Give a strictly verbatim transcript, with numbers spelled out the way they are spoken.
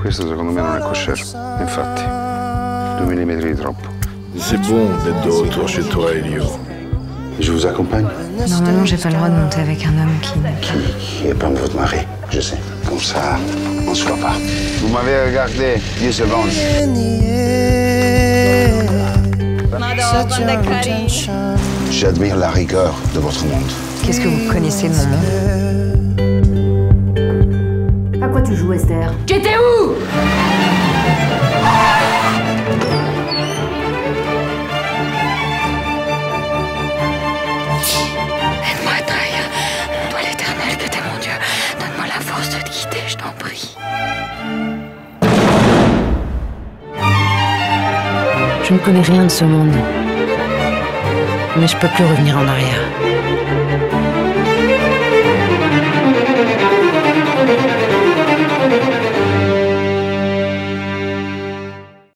Questo secondo me non è kosher, infatti, due millimetri di troppo. C'est bon d'être de retour chez toi, Elio. Je vous accompagne? Normalement, j'ai pas le droit de monter avec un homme qui... Qui, qui est pas votre mari, je sais. Comme ça, on se voit pas. Vous m'avez regardé dix secondes. J'admire la rigueur de votre monde. Qu'est-ce que vous connaissez de mon monde? À quoi tu joues, Esther? Tu étais où? Aide-moi, Traya. Toi, l'Éternel, que t'es mon Dieu. Donne-moi la force de te guider, je t'en prie. Je ne connais rien de ce monde. Mais je peux plus revenir en arrière.